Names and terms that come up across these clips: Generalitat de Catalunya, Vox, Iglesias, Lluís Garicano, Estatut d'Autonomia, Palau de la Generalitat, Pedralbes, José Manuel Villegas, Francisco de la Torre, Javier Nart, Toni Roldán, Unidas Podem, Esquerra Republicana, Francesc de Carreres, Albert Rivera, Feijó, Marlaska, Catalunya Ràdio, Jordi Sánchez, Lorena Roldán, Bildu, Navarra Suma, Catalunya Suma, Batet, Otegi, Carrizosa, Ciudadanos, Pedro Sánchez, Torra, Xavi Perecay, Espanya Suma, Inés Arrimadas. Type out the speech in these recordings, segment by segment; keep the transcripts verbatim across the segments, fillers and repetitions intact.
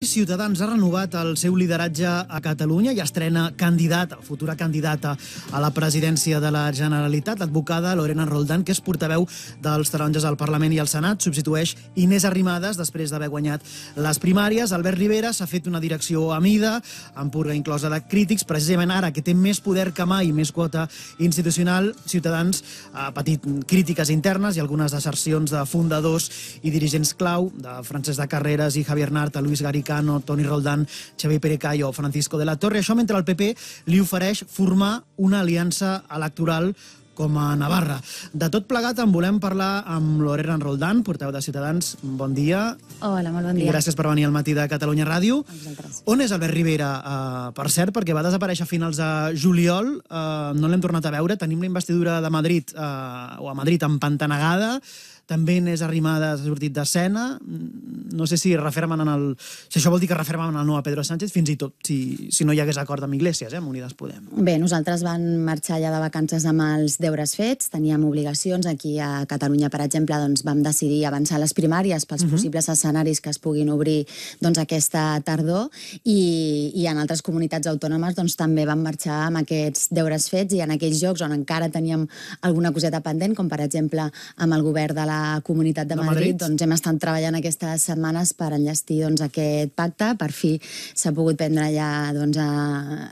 Ciutadans ha renovat el seu lideratge a Catalunya i estrena candidata, futura candidata a la presidència de la Generalitat, l'advocada Lorena Roldán, que és portaveu dels taronges al Parlament i al Senat, substitueix Inés Arrimadas després d'haver guanyat les primàries. Albert Rivera s'ha fet una direcció a mida, amb purga inclosa de crítics, precisament ara que té més poder que mai i més quota institucional. Ciutadans ha patit crítiques internes i algunes assercions de fundadors i dirigents clau, de Francesc de Carreres i Javier Nart, a Lluís Garicano, Toni Roldán, Xavi Perecay o Francisco de la Torre. Això mentre el P P li ofereix formar una aliança electoral com a Navarra. De tot plegat en volem parlar amb Lorena Roldán, portaveu de Ciutadans. Bon dia. Hola, molt bon dia. I gràcies per venir al matí de Catalunya Ràdio. On és Albert Rivera, per cert? Perquè va desaparèixer a finals de juliol, no l'hem tornat a veure. Tenim la investidura de Madrid, o a Madrid, empantanegada. També Inés Arrimadas ha sortit d'escena. No sé si refermen en el... Si això vol dir que refermen en el nou a Pedro Sánchez, fins i tot si, si no hi hagués acord amb Iglesias, eh, amb Unidas Podem. Bé, nosaltres vam marxar ja de vacances amb els deures fets, teníem obligacions. Aquí a Catalunya, per exemple, doncs, vam decidir avançar les primàries pels uh-huh. possibles escenaris que es puguin obrir doncs, aquesta tardor, i, i en altres comunitats autònomes doncs, també vam marxar amb aquests deures fets i en aquells jocs on encara teníem alguna coseta pendent, com per exemple amb el govern de la Comunitat de Madrid, doncs hem estat treballant aquestes setmanes per enllestir doncs, aquest pacte. Per fi s'ha pogut prendre ja, doncs,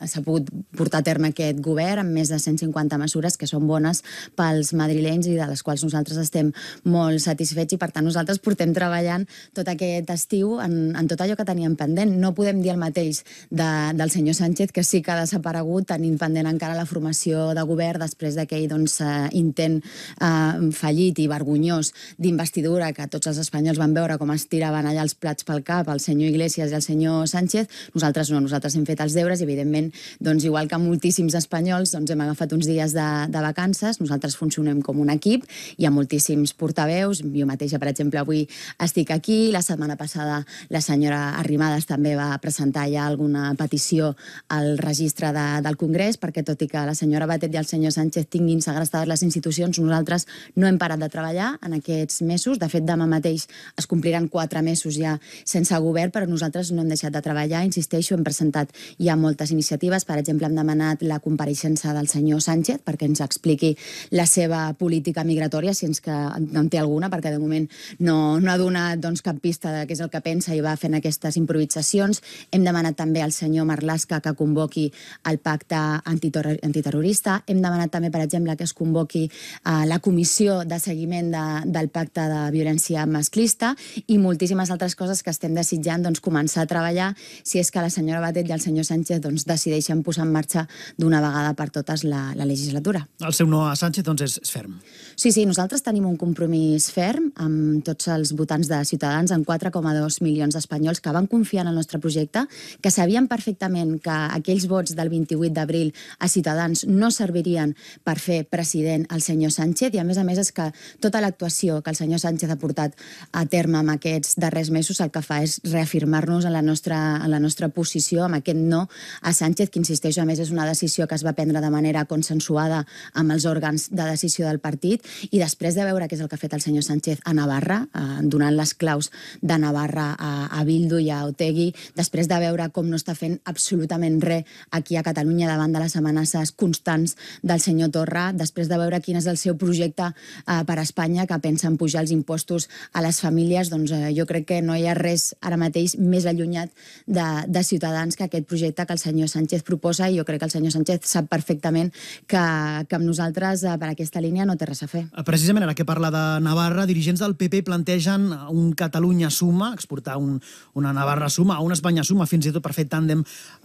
s'ha pogut portar a terme aquest govern amb més de cent cinquanta mesures que són bones pels madrilenys i de les quals nosaltres estem molt satisfets, i per tant nosaltres portem treballant tot aquest estiu en, en tot allò que teníem pendent. No podem dir el mateix de, del senyor Sánchez, que sí que ha desaparegut, tenint pendent encara la formació de govern després d'aquell doncs, intent eh, fallit i vergonyós d'investidura que tots els espanyols van veure com es tiraven allà els plats pel cap el senyor Iglesias i el senyor Sánchez. Nosaltres no, nosaltres hem fet els deures i, evidentment, doncs, igual que moltíssims espanyols, doncs, hem agafat uns dies de, de vacances. Nosaltres funcionem com un equip, hi ha moltíssims portaveus. Jo mateixa, per exemple, avui estic aquí. La setmana passada la senyora Arrimadas també va presentar ja alguna petició al registre de, del Congrés, perquè tot i que la senyora Batet i el senyor Sánchez tinguin segrestades les institucions, nosaltres no hem parat de treballar en aquest aquests mesos. De fet, demà mateix es compliran quatre mesos ja sense govern, però nosaltres no hem deixat de treballar. Insisteixo, hem presentat ja moltes iniciatives. Per exemple, hem demanat la compareixença del senyor Sánchez perquè ens expliqui la seva política migratòria, si ens que en té alguna, perquè de moment no, no ha donat doncs, cap pista de què és el que pensa i va fent aquestes improvisacions. Hem demanat també al senyor Marlaska que convoqui el pacte antiterrorista. Hem demanat també, per exemple, que es convoqui eh, la comissió de seguiment de, de del pacte de violència masclista i moltíssimes altres coses que estem desitjant doncs, començar a treballar, si és que la senyora Batet i el senyor Sánchez doncs, decideixen posar en marxa d'una vegada per totes la, la legislatura. El seu no a Sánchez doncs, és, és ferm. Sí, sí, nosaltres tenim un compromís ferm amb tots els votants de Ciutadans, en quatre coma dos milions d'espanyols que van confiar en el nostre projecte, que sabien perfectament que aquells vots del vint-i-vuit d'abril a Ciutadans no servirien per fer president el senyor Sánchez, i a més a més és que tota l'actuació que el senyor Sánchez ha portat a terme en aquests darrers mesos el que fa és reafirmar-nos en la nostra, en la nostra posició, amb aquest no a Sánchez, que insisteixo, a més és una decisió que es va prendre de manera consensuada amb els òrgans de decisió del partit, i després de veure què és el que ha fet el senyor Sánchez a Navarra, eh, donant les claus de Navarra a, a Bildu i a Otegi, després de veure com no està fent absolutament res aquí a Catalunya davant de les amenaces constants del senyor Torra, després de veure quin és el seu projecte eh, per a Espanya, que pensa en pujar els impostos a les famílies, doncs eh, jo crec que no hi ha res ara mateix més allunyat de, de Ciutadans que aquest projecte que el senyor Sánchez proposa, i jo crec que el senyor Sánchez sap perfectament que, que amb nosaltres eh, per aquesta línia no té res a fer. Precisament ara que parla de Navarra, dirigents del P P plantegen un Catalunya Suma, exportar un, una Navarra Suma, una Espanya Suma, fins i tot per fer tàndem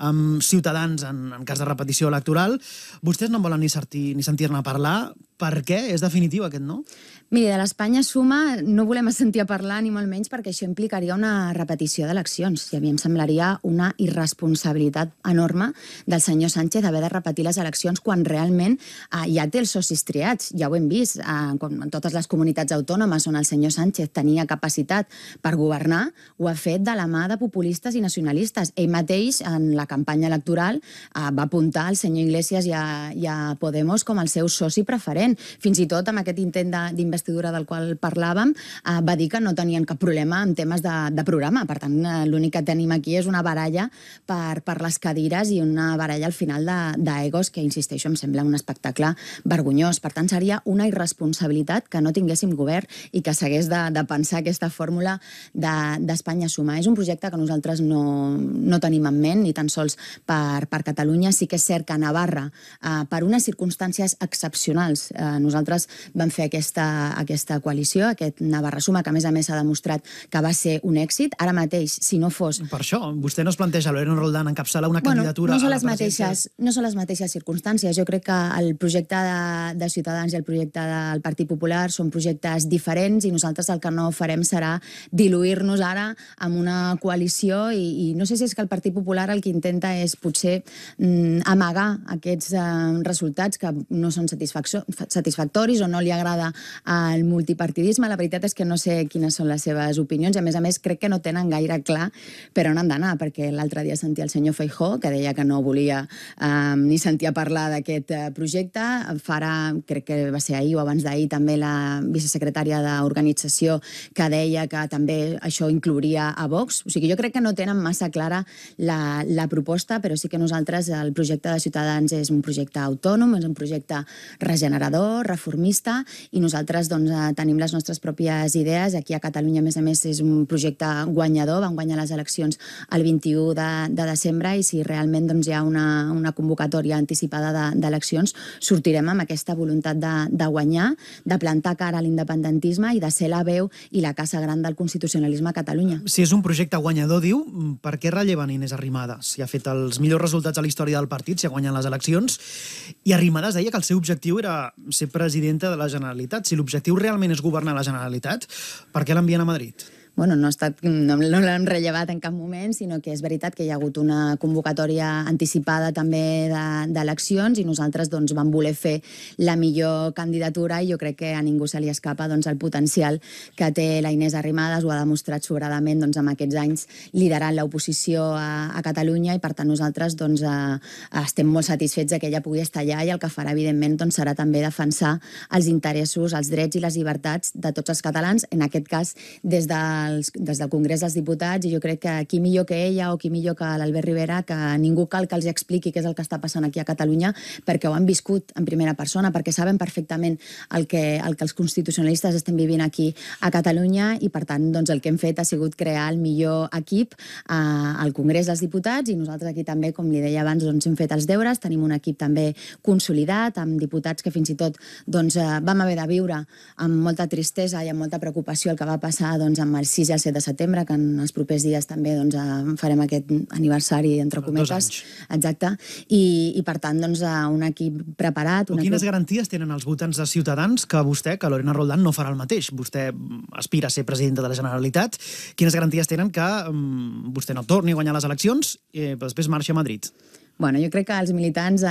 amb Ciutadans en, en cas de repetició electoral. Vostès no en volen ni, ni sentir-ne parlar. Per què? És definitiu aquest no? Miri, de l'Espanya Suma no volem sentir a parlar ni molt menys, perquè això implicaria una repetició d'eleccions, i a mi em semblaria una irresponsabilitat enorme del senyor Sánchez haver de repetir les eleccions quan realment eh, ja té els socis triats. Ja ho hem vist eh, com en totes les comunitats autònomes on el senyor Sánchez tenia capacitat per governar, ho ha fet de la mà de populistes i nacionalistes. Ell mateix en la campanya electoral eh, va apuntar al senyor Iglesias i a, i a Podemos com el seu soci preferent, fins i tot amb aquest intent d'investigar d'investidura del qual parlàvem, va dir que no tenien cap problema en temes de programa. Per tant, l'únic que tenim aquí és una baralla per les cadires i una baralla al final d'egos que, insisteixo, em sembla un espectacle vergonyós. Per tant, seria una irresponsabilitat que no tinguéssim govern i que s'hagués de pensar aquesta fórmula d'Espanya Suma. És un projecte que nosaltres no tenim en ment, ni tan sols per Catalunya. Sí que és cert que a Navarra, per unes circumstàncies excepcionals, nosaltres vam fer aquesta coalició, aquest Navarra Suma, que a més a més s'ha demostrat que va ser un èxit. Ara mateix, si no fos... Per això, vostè no es planteja Lorena Roldán encapçalar una candidatura... No són les mateixes circumstàncies. Jo crec que el projecte de Ciutadans i el projecte del Partit Popular són projectes diferents i nosaltres el que no farem serà diluir-nos ara en una coalició i no sé si és que el Partit Popular el que intenta és potser amagar aquests resultats que no són satisfactoris o no li agrada el multipartidisme. La veritat és que no sé quines són les seves opinions i a més a més crec que no tenen gaire clar per on han d'anar, perquè l'altre dia sentia el senyor Feijó que deia que no volia ni sentir a parlar d'aquest projecte. Farà, crec que va ser ahir o abans d'ahir, també la vicesecretària d'Organització que deia que també això inclouria a Vox. O sigui, jo crec que no tenen massa clara la proposta, però sí que nosaltres el projecte de Ciutadans és un projecte autònom, és un projecte regenerador, reformista, i nosaltres tenim les nostres pròpies idees. Aquí a Catalunya, a més a més, és un projecte guanyador. Van guanyar les eleccions el vint-i-u de desembre i si realment hi ha una convocatòria anticipada d'eleccions, sortirem amb aquesta voluntat de guanyar, de plantar cara a l'independentisme i de ser la veu i la casa gran del constitucionalisme a Catalunya. Si és un projecte guanyador, diu, per què relleven Inés Arrimadas? Si ha fet els millors resultats a la història del partit, si ha guanyat les eleccions, i Arrimadas deia que el seu objectiu era ser presidenta de la Generalitat. Si l'objectiu realment és governar la Generalitat, per què l'envien a Madrid? Bueno, no l'hem rellevat en cap moment, sinó que és veritat que hi ha hagut una convocatòria anticipada també d'eleccions i nosaltres vam voler fer la millor candidatura i jo crec que a ningú se li escapa el potencial que té la Inés Arrimadas. Ho ha demostrat sobradament amb aquests anys liderant l'oposició a Catalunya i per tant nosaltres estem molt satisfets que ella pugui estar allà i el que farà evidentment serà també defensar els interessos, els drets i les llibertats de tots els catalans, en aquest cas des de des del Congrés dels Diputats, i jo crec que qui millor que ella o qui millor que l'Albert Rivera, que ningú cal que els expliqui què és el que està passant aquí a Catalunya, perquè ho han viscut en primera persona, perquè saben perfectament el que els constitucionalistes estem vivint aquí a Catalunya, i per tant el que hem fet ha sigut crear el millor equip al Congrés dels Diputats, i nosaltres aquí també, com li deia abans, hem fet els deures. Tenim un equip també consolidat, amb diputats que fins i tot vam haver de viure amb molta tristesa i amb molta preocupació el que va passar amb el sis i el set de setembre, que en els propers dies també farem aquest aniversari entre cometes. Exacte. I per tant, un equip preparat... Quines garanties tenen els votants de Ciutadans que vostè, que Lorena Roldán, no farà el mateix? Vostè aspira a ser presidenta de la Generalitat. Quines garanties tenen que vostè no torni a guanyar les eleccions i després marxi a Madrid? Bueno, jo crec que els militants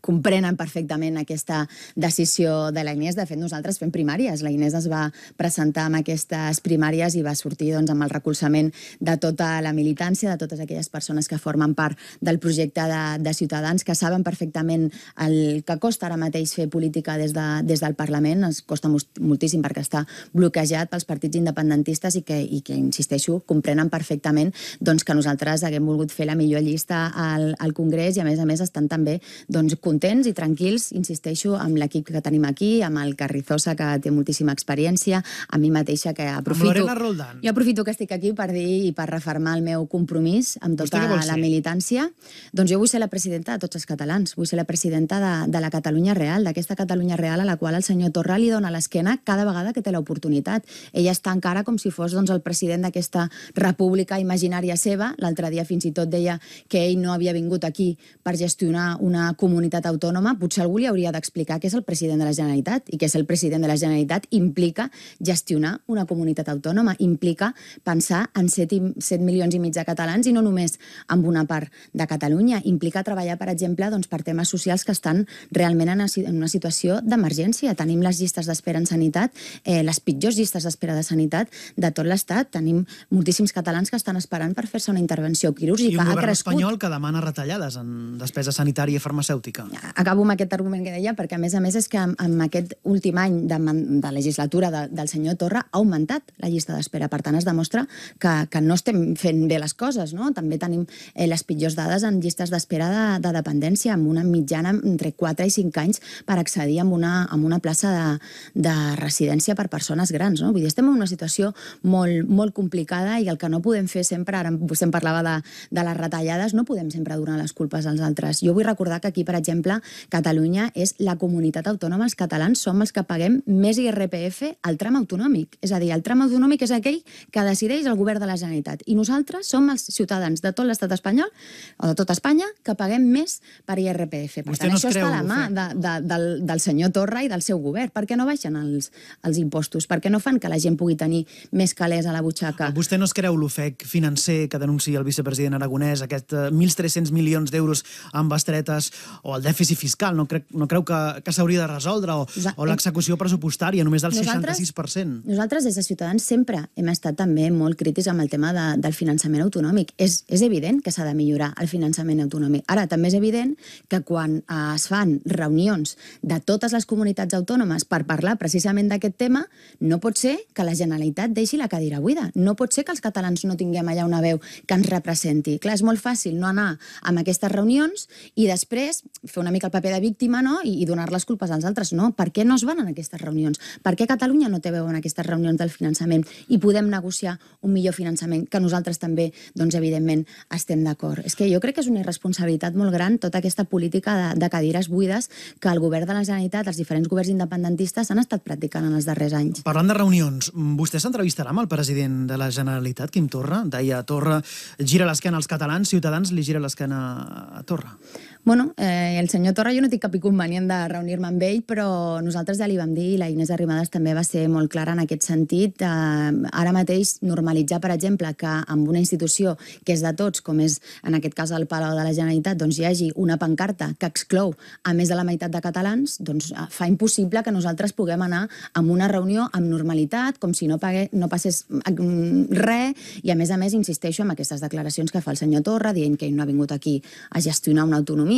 comprenen perfectament aquesta decisió de la Inés. De fet, nosaltres fem primàries. La Inés es va presentar amb aquestes primàries i va sortir amb el recolzament de tota la militància, de totes aquelles persones que formen part del projecte de Ciutadans, que saben perfectament el que costa ara mateix fer política des del Parlament. Es costa moltíssim perquè està bloquejat pels partits independentistes i que, insisteixo, comprenen perfectament que nosaltres haguem volgut fer la millor llista al Congrés i a més a més estan també contents i tranquils, insisteixo, amb l'equip que tenim aquí, amb el Carrizosa que té moltíssima experiència, amb mi mateixa que aprofito... Jo aprofito que estic aquí per dir i per refermar el meu compromís amb tota la militància. Doncs jo vull ser la presidenta de tots els catalans, vull ser la presidenta de la Catalunya real, d'aquesta Catalunya real a la qual el senyor Torra li dona l'esquena cada vegada que té l'oportunitat. Ella està encara com si fos el president d'aquesta república imaginària seva. L'altre dia fins i tot deia que ell no havia vingut aquí per gestionar una comunitat autònoma. Potser algú li hauria d'explicar que és el president de la Generalitat i que és el president de la Generalitat implica gestionar una comunitat autònoma, implica pensar en set milions i mig de catalans i no només en una part de Catalunya, implica treballar, per exemple, per temes socials que estan realment en una situació d'emergència. Tenim les llistes d'espera en sanitat, les pitjors llistes d'espera de sanitat de tot l'estat. Tenim moltíssims catalans que estan esperant per fer-se una intervenció quirúrgica. Ha crescut espanyol que demana retallades en despesa sanitària i farmacèutica. Acabo amb aquest argument que deia, perquè a més a més és que en aquest últim any de legislatura del senyor Torra ha augmentat la llista d'espera. Per tant, es demostra que no estem fent bé les coses. També tenim les pitjors dades en llistes d'espera de dependència, amb una mitjana entre quatre i cinc anys per accedir a una plaça de residència per persones grans. Vull dir, estem en una situació molt complicada i el que no podem fer sempre, ara vostè em parlava de les retallades, no podem sempre donar les culpes als altres. Jo vull recordar que aquí, per exemple, Catalunya és la comunitat autònoma, els catalans som els que paguem més I R P F al tram autonòmic. És a dir, el tram autonòmic és aquell que decideix el govern de la Generalitat. I nosaltres som els ciutadans de tot l'estat espanyol, o de tota Espanya, que paguem més per I R P F. Per tant, això està a la mà del senyor Torra i del seu govern. Per què no baixen els impostos? Per què no fan que la gent pugui tenir més calés a la butxaca? Vostè no es creu l'ofec financer que denuncia el vicepresident aragonès, aquests mil tres-cents milions d'euros amb bestretes, o el dèficit fiscal? No creu que s'hauria de resoldre? O l'execució pressupostària només del seixanta-sis per cent? Nosaltres, des de Ciutadans, sempre hem estat també molt crítics amb el tema del finançament autonòmic. És evident que s'ha de millorar el finançament autonòmic. Ara, també és evident que quan es fan reunions de totes les comunitats autònomes per parlar precisament d'aquest tema, no pot ser que la Generalitat deixi la cadira buida. No pot ser que els catalans no tinguem allà una veu que ens representi. Clar, és molt fàcil no anar a aquestes reunions i després fer una mica el paper de víctima i donar les culpes als altres. No, per què no es van a aquestes reunions? Per què Catalunya no té veu en aquestes reunions del finançament i podem negociar un millor finançament que nosaltres també, doncs, evidentment, estem d'acord? És que jo crec que és una irresponsabilitat molt gran tota aquesta política de cadires buides que el govern de la Generalitat, els diferents governs independentistes han estat practicant en els darrers anys. Parlant de reunions, vostè s'entrevistarà amb el president de la Generalitat, Quim Torra? Deia, Torra gira l'esquena als catalans, Ciutadans li gira l'esquena a Torra. Bueno, el senyor Torra jo no tinc cap inconvenient de reunir-me amb ell, però nosaltres ja li vam dir, i la Inés Arrimadas també va ser molt clara en aquest sentit, ara mateix normalitzar, per exemple, que amb una institució que és de tots, com és en aquest cas el Palau de la Generalitat, doncs hi hagi una pancarta que exclou a més de la meitat de catalans, doncs fa impossible que nosaltres puguem anar a una reunió amb normalitat, com si no passés res, i a més a més insisteixo en aquestes declaracions que fa el senyor Torra, dient que ell no ha vingut aquí a gestionar una autonomia,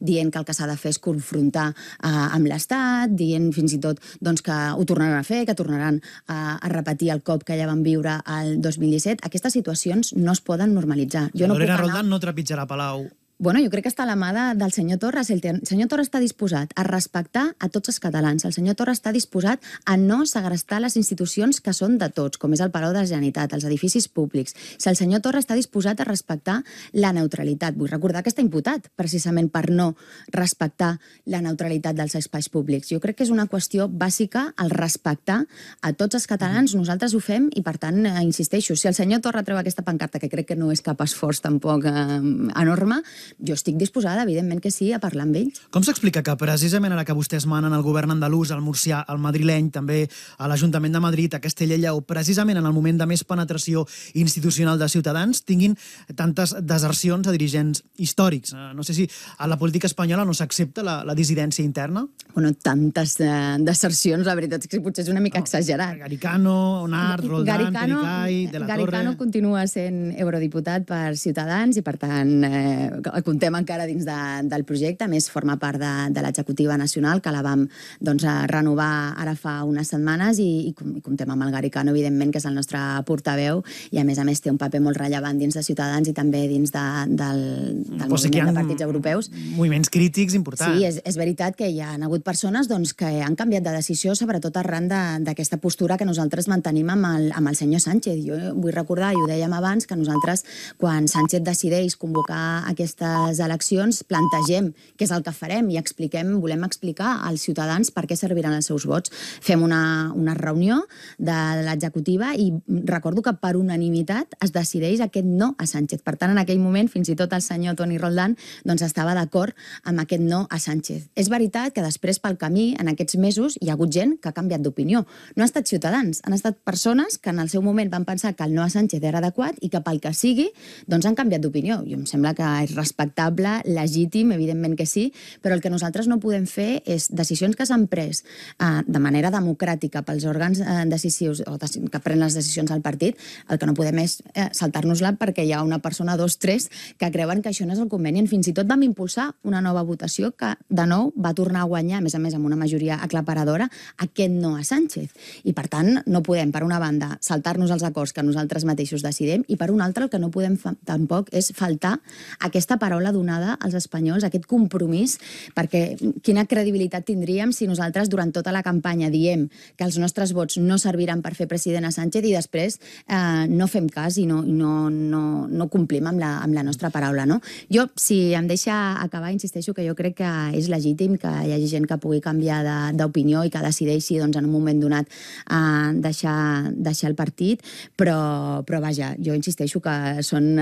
dient que el que s'ha de fer és confrontar amb l'Estat, dient fins i tot que ho tornaran a fer, que tornaran a repetir el cop que ja van viure el dos mil disset. Aquestes situacions no es poden normalitzar. Lorena Roldán no trepitjarà Palau. Bueno, jo crec que està a la mà del senyor Torra. El senyor Torra està disposat a respectar a tots els catalans. El senyor Torra està disposat a no segrestar les institucions que són de tots, com és el Palau de la Generalitat, els edificis públics. El senyor Torra està disposat a respectar la neutralitat. Vull recordar que està imputat precisament per no respectar la neutralitat dels espais públics. Jo crec que és una qüestió bàsica el respectar a tots els catalans. Nosaltres ho fem i, per tant, insisteixo, si el senyor Torra treu aquesta pancarta, que crec que no és cap esforç tampoc enorme, jo estic disposada, evidentment que sí, a parlar amb ells. Com s'explica que precisament ara que vostès manen al govern andalús, al murcià, al madrileny, també a l'Ajuntament de Madrid, a Castella i Lleó, precisament en el moment de més penetració institucional de Ciutadans, tinguin tantes desercions a dirigents històrics? No sé si a la política espanyola no s'accepta la dissidència interna? Bueno, tantes desercions, la veritat és que potser és una mica exagerat. Garicano, Nart, Roldán, Perecay, de la Torre... Garicano continua sent eurodiputat per Ciutadans i, per tant... el comptem encara dins del projecte, a més forma part de l'executiva nacional, que la vam renovar ara fa unes setmanes, i comptem amb el Garicano, evidentment, que és el nostre portaveu, i a més a més té un paper molt rellevant dins de Ciutadans i també dins del moviment de partits europeus. Moviments crítics importants. Sí, és veritat que hi ha hagut persones que han canviat de decisió, sobretot arran d'aquesta postura que nosaltres mantenim amb el senyor Sánchez. Jo vull recordar, i ho dèiem abans, que nosaltres, quan Sánchez decideix convocar aquesta aquestes eleccions, plantegem què és el que farem i expliquem, volem explicar als ciutadans per què serviran els seus vots. Fem una reunió de l'executiva i recordo que per unanimitat es decideix aquest no a Sánchez. Per tant, en aquell moment, fins i tot el senyor Toni Roldán estava d'acord amb aquest no a Sánchez. És veritat que després, pel camí, en aquests mesos, hi ha hagut gent que ha canviat d'opinió. No han estat ciutadans, han estat persones que en el seu moment van pensar que el no a Sánchez era adequat i que pel que sigui, doncs han canviat d'opinió. I em sembla que és respectable respectable, legítim, evidentment que sí, però el que nosaltres no podem fer és decisions que s'han pres de manera democràtica pels òrgans decisius o que pren les decisions al partit, el que no podem és saltar-nos-la perquè hi ha una persona, dos, tres, que creuen que això no és el convenient. Fins i tot vam impulsar una nova votació que, de nou, va tornar a guanyar, a més a més amb una majoria aclaparadora, aquest no a Sánchez. I, per tant, no podem, per una banda, saltar-nos els acords que nosaltres mateixos decidim i, per una altra, el que no podem tampoc és faltar aquesta paraula donada als espanyols, aquest compromís, perquè quina credibilitat tindríem si nosaltres durant tota la campanya diem que els nostres vots no serviran per fer president a Sánchez i després no fem cas i no complim amb la nostra paraula. Jo, si em deixa acabar, insisteixo que jo crec que és legítim que hi hagi gent que pugui canviar d'opinió i que decideixi en un moment donat deixar el partit, però vaja, jo insisteixo que són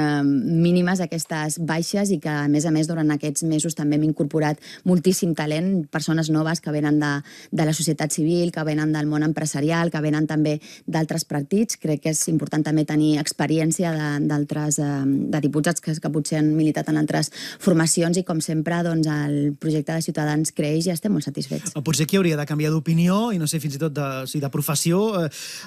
mínimes aquestes baixes i que, a més a més, durant aquests mesos també hem incorporat moltíssim talent, persones noves que venen de la societat civil, que venen del món empresarial, que venen també d'altres partits. Crec que és important també tenir experiència d'altres diputats que potser han militat en altres formacions i, com sempre, el projecte de Ciutadans creix i estem molt satisfets. Potser qui hauria de canviar d'opinió i, no sé, fins i tot de professió.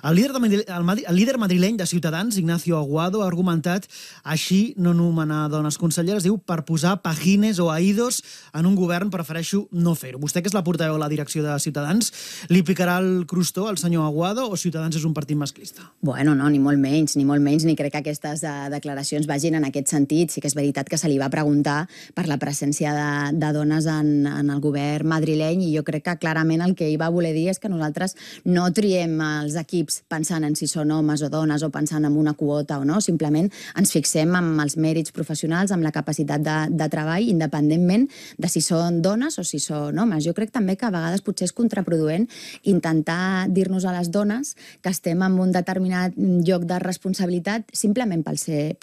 El líder madrileny de Ciutadans, Ignacio Aguado, ha argumentat així no nomenar dones conselleres, diu, per posar pagines o aïdos en un govern prefereixo no fer-ho. Vostè, que és la portaveu a la direcció de Ciutadans, li picarà el crostó al senyor Aguado o Ciutadans és un partit masclista? Bueno, no, ni molt menys, ni molt menys, ni crec que aquestes declaracions vagin en aquest sentit. Sí que és veritat que se li va preguntar per la presència de dones en el govern madrileny i jo crec que clarament el que ell va voler dir és que nosaltres no triem els equips pensant en si són homes o dones o pensant en una quota o no, simplement ens fixem en els mèrits professionals, en la capacitat de treball, independentment de si són dones o si són homes. Jo crec també que a vegades potser és contraproduent intentar dir-nos a les dones que estem en un determinat lloc de responsabilitat simplement pel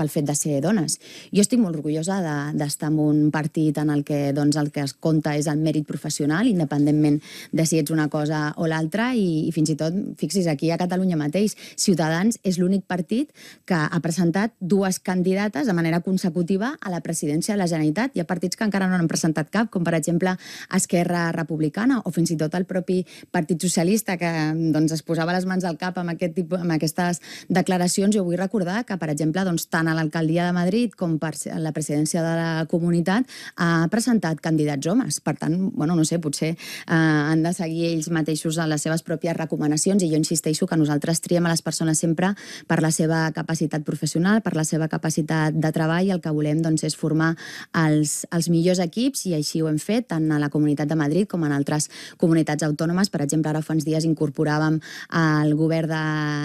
fet de ser dones. Jo estic molt orgullosa d'estar en un partit en el que el que es compta és el mèrit professional, independentment de si ets una cosa o l'altra, i fins i tot, fixi's, aquí a Catalunya mateix, Ciutadans és l'únic partit que ha presentat dues candidates de manera consecutiva a la presidència de la Generalitat. Hi ha partits que encara no n'han presentat cap, com per exemple Esquerra Republicana o fins i tot el propi Partit Socialista, que es posava les mans al cap amb aquestes declaracions. Jo vull recordar que, per exemple, tant a l'alcaldia de Madrid com per la presidència de la comunitat ha presentat candidats homes. Per tant, no sé, potser han de seguir ells mateixos a les seves pròpies recomanacions i jo insisteixo que nosaltres triem a les persones sempre per la seva capacitat professional, per la seva capacitat de treball. El que volem és formar els millors equips i així ho hem fet tant a la Comunitat de Madrid com en altres comunitats autònomes. Per exemple, ara fa uns dies incorporàvem al govern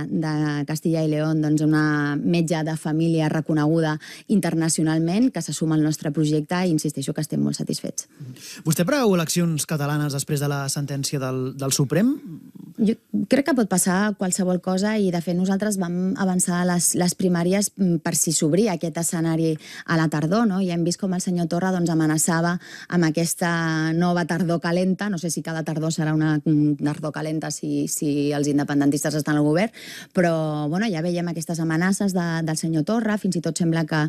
de Castilla i León una metge de família reconeguda internacionalment que se suma al nostre projecte i insisteixo que estem molt satisfets. Vostè preveu eleccions catalanes després de la sentència del Suprem? Jo crec que pot passar qualsevol cosa i, de fet, nosaltres vam avançar les primàries per si s'obria aquest escenari a la tardor, no? I hem vist com el senyor Torra amenaçava amb aquesta nova tardor calenta. No sé si cada tardor serà una tardor calenta si els independentistes estan al govern, però ja veiem aquestes amenaces del senyor Torra. Fins i tot sembla que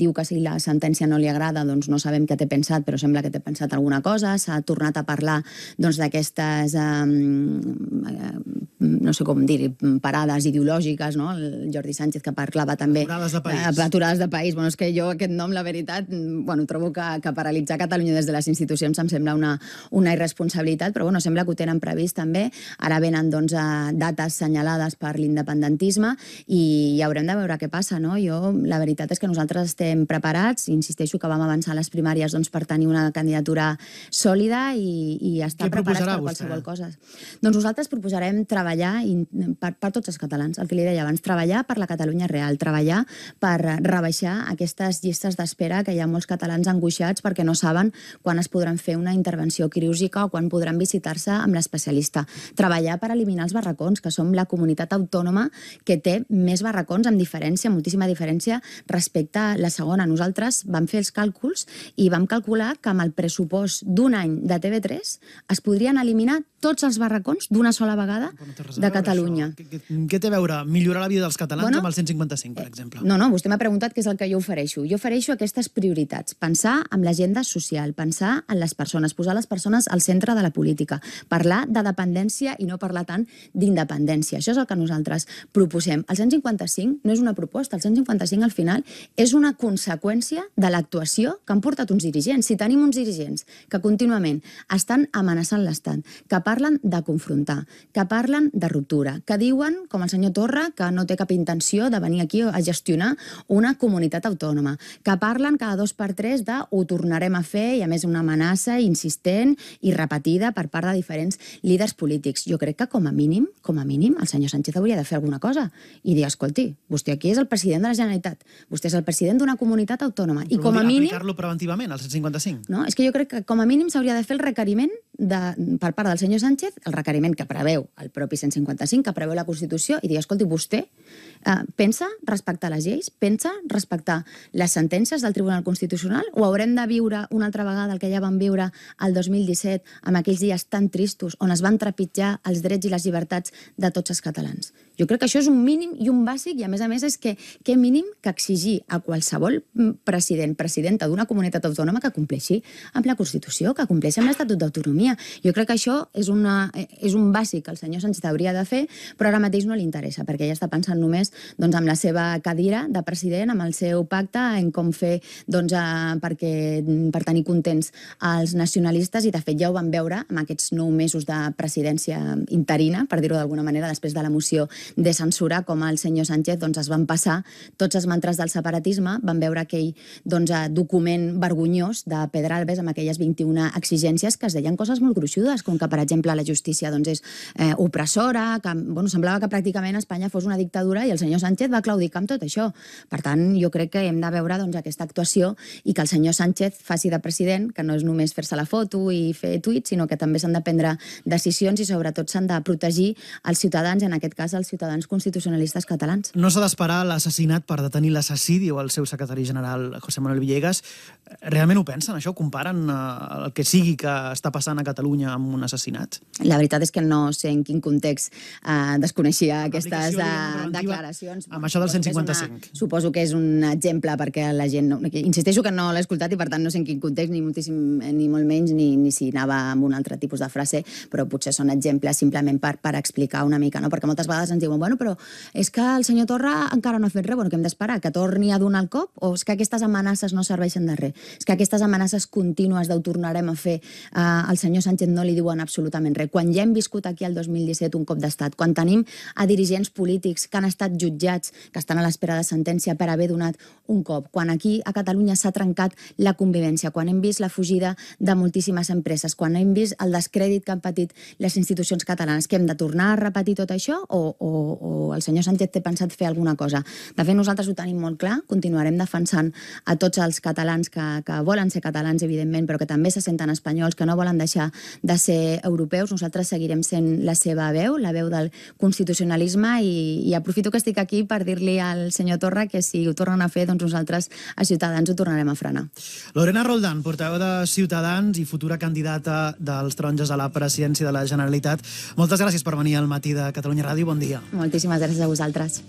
diu que si la sentència no li agrada doncs no sabem què té pensat, però sembla que té pensat alguna cosa. S'ha tornat a parlar d'aquestes, no sé com dir, parades ideològiques, no? El Jordi Sánchez, que parlava també... Aturades de país. Aturades de país. Bueno, és que jo aquest nom, la veritat, bueno, trobo que paralitzar Catalunya des de les institucions em sembla una irresponsabilitat, però bueno, sembla que ho tenen previst també. Ara venen doncs dates assenyalades per l'independentisme i haurem de veure què passa, no? Jo, la veritat és que nosaltres estem preparats, insisteixo que vam avançar les primàries doncs per tenir una candidatura sòlida i estar preparats per qualsevol cosa. Doncs nosaltres proposarem treballar per tots els catalans, el que li deia abans, treballar per la Catalunya real, treballar per rebaixar aquestes llistes d'espera que hi ha molts catalans angoixats perquè no saben quan es podran fer una intervenció quirúrgica o quan podran visitar-se amb l'especialista. Treballar per eliminar els barracons, que som la comunitat autònoma que té més barracons, amb diferència, moltíssima diferència respecte a la segona. Nosaltres vam fer els càlculs i vam calcular que amb el pressupost d'un any de T V tres es podrien eliminar tots els barracons d'una sola vegada de Catalunya. Què té a veure millorar la vida dels catalans amb el cent cinquanta-cinc, per exemple? No, no, vostè m'ha preguntat què és el que jo ofereixo. Jo ofereixo aquestes prioritats. Pensar en l'agenda social, pensar en les persones, posar les persones al centre de la política, parlar de dependència i no parlar tant d'independència. Això és el que nosaltres proposem. El cent cinquanta-cinc no és una proposta, el cent cinquanta-cinc al final és una conseqüència de l'actuació que han portat uns dirigents. Si tenim uns dirigents que contínuament estan amenaçant l'Estat, que parlen de confrontar, que parlen de ruptura, que diuen, com el senyor Torra, que no té cap intenció de venir aquí a gestionar una comunitat autònoma, que parlen cada dos per tres de ho tornarem a fer i, a més, una amenaça insistent i repetida per part de diferents líders polítics. Jo crec que, com a mínim, com a mínim, el senyor Sánchez hauria de fer alguna cosa i dir, escolti, vostè aquí és el president de la Generalitat, vostè és el president d'una comunitat autònoma. I com a mínim... aplicar-lo preventivament, al cent cinquanta-cinc. No, és que jo crec que, com a mínim, s'hauria de fer el requeriment per part del senyor Sánchez, el requeriment que preveu el propi cent cinquanta-cinc, que preveu la Constitució, i dir, escolti, vostè pensa respectar les lleis, pensa respectar les sentències del Tribunal Constitucional, o haurem de viure una altra vegada el que ja vam viure el dos mil disset, amb aquells dies tan tristos on es van trepitjar els drets i les llibertats de tots els catalans. Jo crec que això és un mínim i un bàsic, i a més a més és que què mínim que exigir a qualsevol president, presidenta d'una comunitat autònoma que compleixi amb la Constitució, que compleixi amb l'Estatut d'Autonomia. Jo crec que això és una, és un bàsic que el senyor Sánchez hauria de fer, però ara mateix no li interessa, perquè ja està pensant només doncs, amb la seva cadira de president, amb el seu pacte, en com fer doncs, a, perquè, per tenir contents els nacionalistes, i de fet ja ho vam veure amb aquests nou mesos de presidència interina, per dir-ho d'alguna manera, després de la moció de censura, com el senyor Sánchez doncs, es van passar tots els mantres del separatisme, van veure aquell doncs, document vergonyós de Pedralbes amb aquelles vint-i-una exigències que es deien coses molt gruixudes, com que, per exemple, la justícia doncs, és eh, opressora, que bueno, semblava que pràcticament Espanya fos una dictadura, i el senyor Sánchez va claudicar amb tot això. Per tant, jo crec que hem de veure doncs, aquesta actuació, i que el senyor Sánchez faci de president, que no és només fer-se la foto i fer tuits, sinó que també s'han de prendre decisions i sobretot s'han de protegir els ciutadans, en aquest cas els ciutadans constitucionalistes catalans. No s'ha d'esperar l'assassinat per detenir l'assassí, diu el seu secretari general, José Manuel Villegas. Realment ho pensen, això? Comparen el que sigui que està passant a Catalunya amb un assassinat? La veritat és que no sé en quin context desconeixia aquestes declaracions. Amb això del cent cinquanta-cinc. Suposo que és un exemple perquè la gent... Insisteixo que no l'he escoltat i, per tant, no sé en quin context, ni moltíssim, ni molt menys, ni si anava amb un altre tipus de frase, però potser són exemples simplement per explicar una mica, no? Perquè moltes vegades ens diuen, bueno, però és que el senyor Torra encara no ha fet res, bueno, que hem d'esperar que torni a donar el cop, o és que aquestes amenaces no serveixen de res, és que aquestes amenaces contínues d'ho tornarem a fer al senyor Sánchez no li diuen absolutament res, quan ja hem viscut aquí el dos mil disset un cop d'estat, quan tenim a dirigents polítics que han estat jutjats, que estan a l'espera de sentència per haver donat un cop, quan aquí a Catalunya s'ha trencat la convivència, quan hem vist la fugida de moltíssimes empreses, quan hem vist el descrèdit que han patit les institucions catalanes, que hem de tornar a repetir tot això, o o el senyor Sánchez té pensat fer alguna cosa? De fet, nosaltres ho tenim molt clar, continuarem defensant a tots els catalans que volen ser catalans, evidentment, però que també se senten espanyols, que no volen deixar de ser europeus. Nosaltres seguirem sent la seva veu, la veu del constitucionalisme, i aprofito que estic aquí per dir-li al senyor Torra que si ho tornen a fer, doncs nosaltres a Ciutadans ho tornarem a frenar. Lorena Roldán, portaveu de Ciutadans i futura candidata dels Taronges a la presidència de la Generalitat. Moltes gràcies per venir al Matí de Catalunya Ràdio. Bon dia. Moltíssimes gràcies a vosaltres.